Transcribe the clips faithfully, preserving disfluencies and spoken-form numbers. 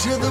to the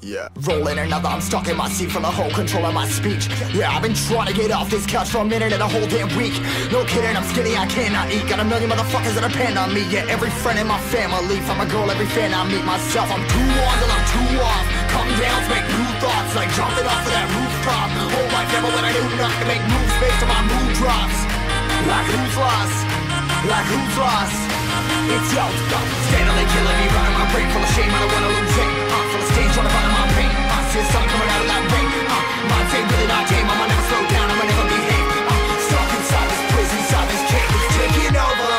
Yeah. Rolling another, I'm stuck in my seat from the whole control of my speech. Yeah, I've been trying to get off this couch for a minute and a whole damn week. No kidding, I'm skinny, I cannot eat. Got a million motherfuckers that depend on me. Yeah, every friend in my family, from a girl, every fan I meet myself. I'm too on till I'm too off. Come down, make new thoughts, like jumping off of that rooftop. Whole life never when I do not to make moves based on my mood drops. Like who's lost? Like who's lost? It's yo, steadily killing me, running my brain full of shame. I don't wanna lose it. I'm full of stage, wanna run my pain. I see something coming out of that rain. Uh, my day, really not game. I'ma never slow down, I'ma never behave. I'm stuck inside this prison, inside this cage. It's taking over. I'm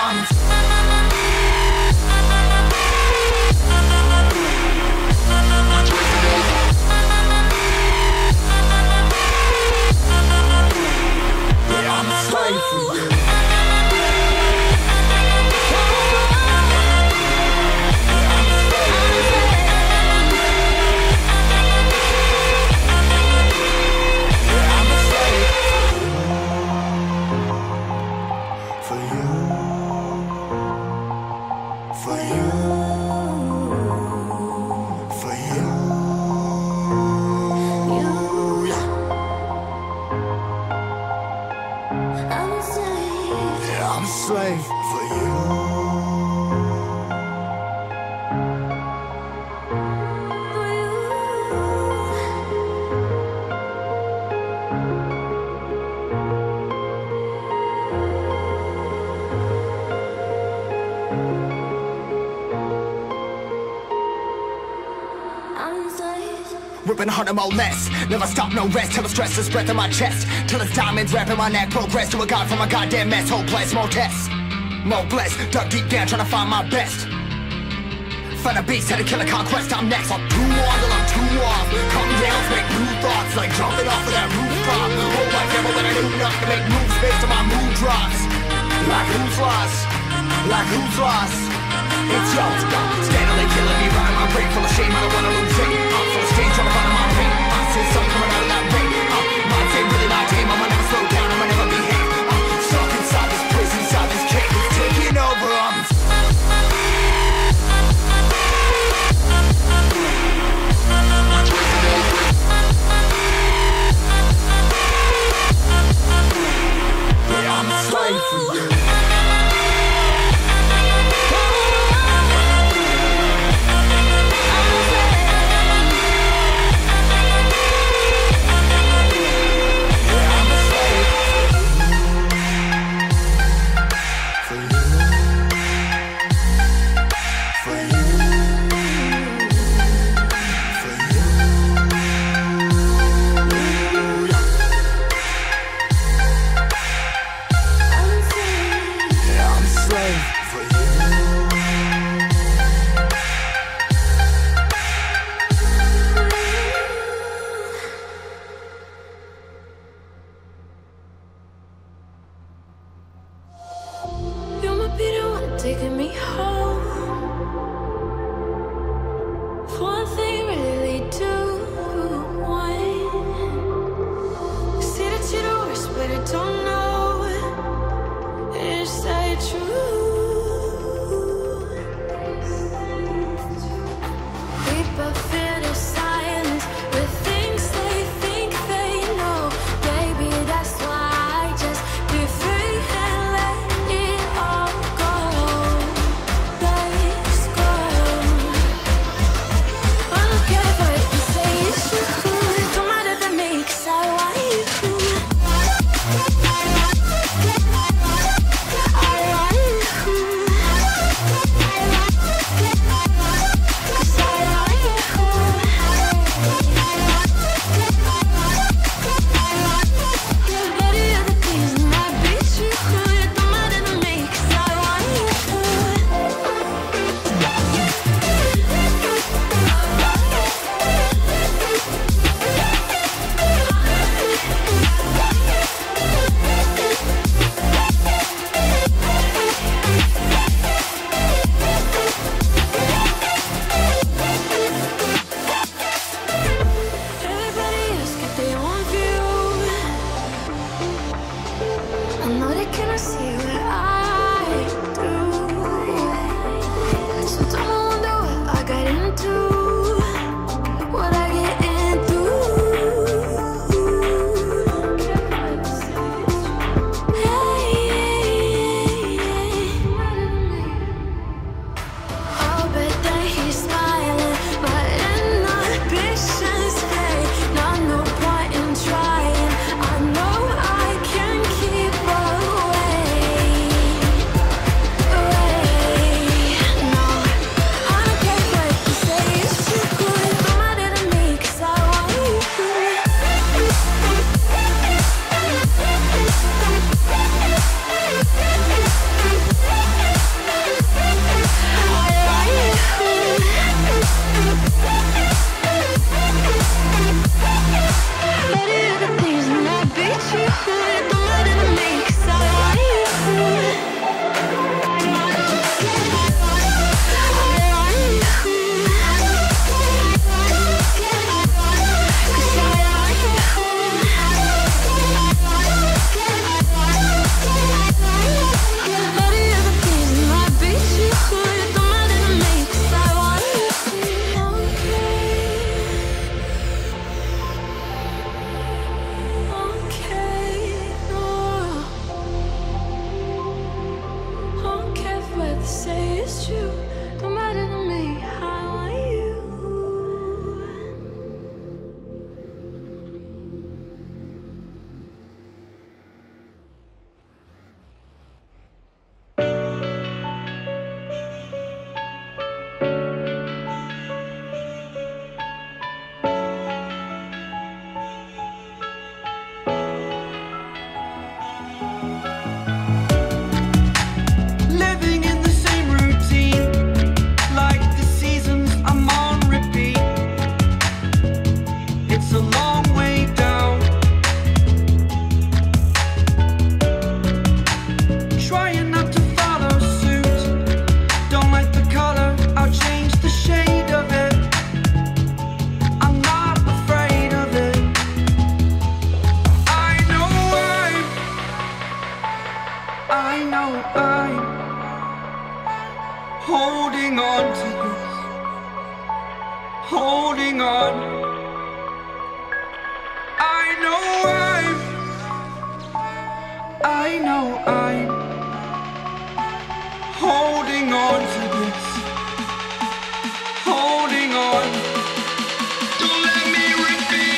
ripping harder, more less. Never stop, no rest. Till the stress is breath in my chest. Till it's diamonds wrapping my neck. Progress to a god from a goddamn mess. Hopeless, more tests, more blessed. Dug deep down, trying to find my best. Find a beast, had to kill a conquest. I'm next. I'm too on till I'm too off. Come down, make new thoughts, like jumping off of that rooftop. Whole life never let I do enough to make moves based on my mood drops. Like who's lost? Like who's lost? It's yo, steadily killing me, running my brain full of shame. I don't wanna lose it. I'm full of stage, trying to find my pain. I see something coming out of that rain. I'm my day, really my game. I'ma never slow down, I'ma never behave. I'm stuck inside this prison, inside this cage. It's taking over. I'm yeah, I'm a slave for you. holding on. I know I'm, I know I'm holding on to this, holding on. Don't let me repeat it.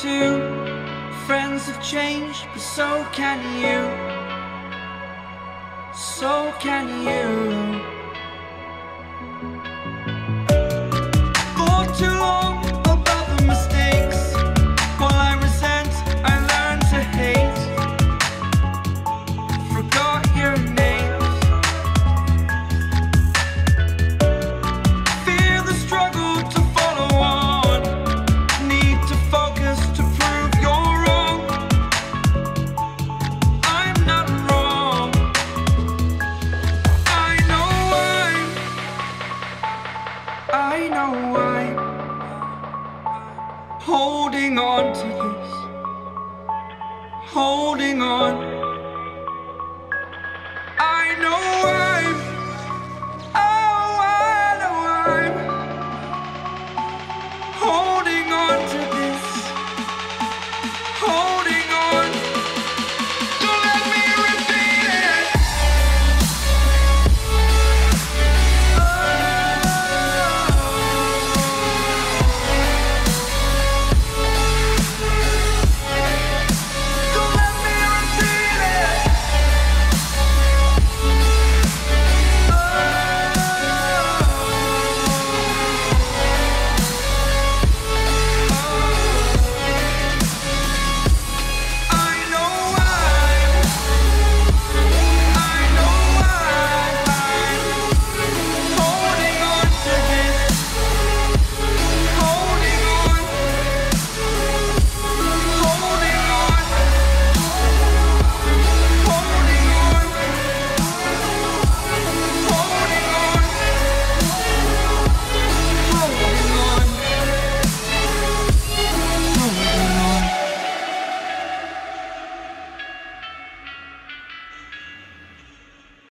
Two friends have changed, but so can you, so can you.